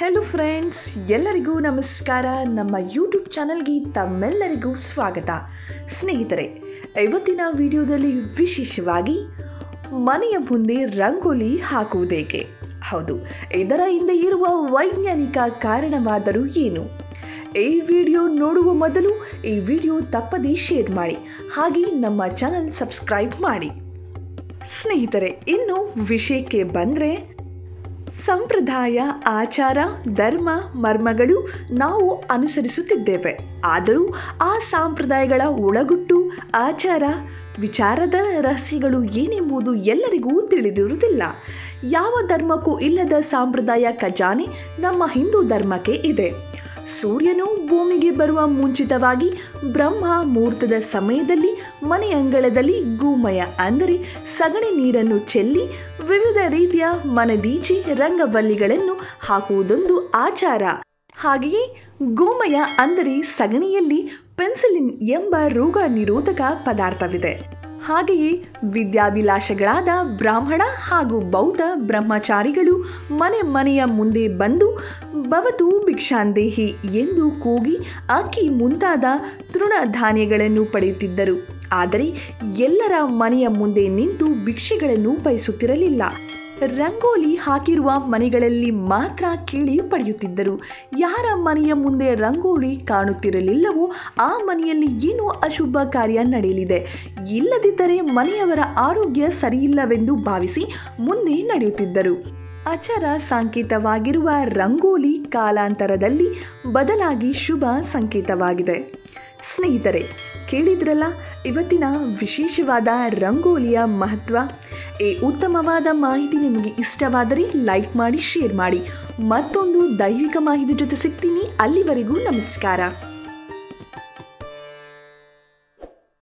hello friends एल्लरिगू नमस्कार नम्म YouTube channel गे तम्मेल्लरिगू स्वागत स्नेहितरे इवत्तिन विडियोदल्लि विशेषवागि मनेय मुंदे ರಂಗೋಲಿ ಹಾಕುವುದೇಕೆ ಹೌದು ಇದರ ಹಿಂದೆ ಇರುವ ವೈಜ್ಞಾನಿಕ ಕಾರಣವಾದರೂ ಏನು ಈ ವಿಡಿಯೋ ನೋಡುವ ಮೊದಲು ಈ ವಿಡಿಯೋ ತಪ್ಪದೇ ಶೇರ್ ಮಾಡಿ ಹಾಗೆ ನಮ್ಮ ಚಾನೆಲ್ ಸಬ್ಸ್ಕ್ರೈಬ್ ಮಾಡಿ ಸ್ನೇಹಿತರೆ ಇನ್ನು ವಿಷಯಕ್ಕೆ ಬಂದ್ರೆ ಸಂಪ್ರದಾಯ ಆಚಾರ ಧರ್ಮ ಮರ್ಮಗಳು ನಾವು ಅನುಸರಿಸುತ್ತಿದ್ದೇವೆ ಆದರೂ ಆ ಸಂಪ್ರದಾಯಗಳ ಒಳಗುಟ್ಟು ಆಚಾರ ವಿಚಾರದ ರಹಸ್ಯಗಳು ಏನೆಂಬುದು ಎಲ್ಲರಿಗೂ ತಿಳಿದಿರುವುದಿಲ್ಲ ಯಾವ ಧರ್ಮಕ್ಕೂ ಇಲ್ಲದ ಸಂಪ್ರದಾಯ ಖಜಾನೆ ನಮ್ಮ ಹಿಂದೂ ಧರ್ಮಕ್ಕೆ ಇದೆ ಸೂರ್ಯನು ಭೂಮಿಗೆ ಬರುವ ಮುಂಚಿತವಾಗಿ ಬ್ರಹ್ಮ ಮುಹೂರ್ತದ ಸಮಯದಲ್ಲಿ ಮನೆ ಅಂಗಳದಲ್ಲಿ ಗೋಮಯ ಅಂದರೆ ಸಗಣಿ ನೀರನ್ನು ಚೆಲ್ಲಿ ವಿವಿಧ ರೀತಿಯ ಮನದೀಚಿ ರಂಗವಲ್ಲಿಗಳನ್ನು ಹಾಕುವುದೊಂದು ಆಚಾರ ಹಾಗೆಯೇ ಗೋಮಯ ಅಂದರೆ ಸಗಣಿಯಲ್ಲಿ ಪೆನ್ಸಿಲಿನ್ ಎಂಬ ರೋಗ ನಿರೋಧಕ ಪದಾರ್ಥವಿದೆ ಹಾಗೆಯೇ ವಿದ್ಯಾಭಿಲಾಷಗಳಾದ ಬ್ರಾಹ್ಮಣ ಹಾಗೂ ಬೌದ್ಧ ಬ್ರಹ್ಮಚಾರಿಗಳು ಮನೆ ಮನೆಯ ಮುಂದೆ ಬಂದು ಭವತು ಭಿಕ್ಷಾಂದೇಹಿ ಎಂದು ಕೂಗಿ ಅಕ್ಕಿ ಮುಂತಾದ ತೃಣಧಾನ್ಯಗಳನ್ನು ಪಡೆಯುತ್ತಿದ್ದರು ಆದರೆ ಎಲ್ಲರ ಮನೆಯ ಮುಂದೆ ನಿಂತು ಭಿಕ್ಷೆಗಳನ್ನು ಬಯಸುತ್ತಿರಲಿಲ್ಲ ರಂಗೋಲಿ ಹಾಕಿರುವ ಮನೆಗಳಲ್ಲಿ ಮಾತ್ರ ಕೇಳಿ ಪಡೆಯುತ್ತಿದ್ದರು ಯಾರ ಮನೆಯ ಮುಂದೆ ರಂಗೋಲಿ ಕಾಣುತ್ತಿರಲಿಲ್ಲವೋ ಆ ಮನೆಯಲ್ಲಿ ಏನೋ ಅಶುಭ ಕಾರ್ಯ ನಡೆಯಲಿದೆ ಇಲ್ಲದಿದ್ದರೆ ಮನೆಯವರ ಆರೋಗ್ಯ ಸರಿಯಿಲ್ಲವೆಂದು ಭಾವಿಸಿ ಮುಂದೆ ನಡೆಯುತ್ತಿದ್ದರು ಆಚಾರ ಸಂಕೇತವಾಗಿರುವ ರಂಗೋಲಿ ಕಾಲಾಂತರದಲ್ಲಿ ಬದಲಾಗಿ ಶುಭ ಸಂಕೇತವಾಗಿದೆ ಸ್ನೇಹಿತರೆ ಕೇಳಿದ್ರಲ್ಲ ಇವತ್ತಿನ ವಿಶೇಷವಾದ ರಂಗೋಲಿಯ ಮಹತ್ವ ಈ ಉತ್ತಮವಾದ ಮಾಹಿತಿ ನಿಮಗೆ ಇಷ್ಟವಾದರೆ ಲೈಕ್ ಮಾಡಿ ಶೇರ್ ಮಾಡಿ ಮತ್ತೊಂದು ದೈವಿಕ ಮಾಹಿತಿ ಜೊತೆ ಸಿಗ್ತೀನಿ ಅಲ್ಲಿವರೆಗೂ ನಮಸ್ಕಾರ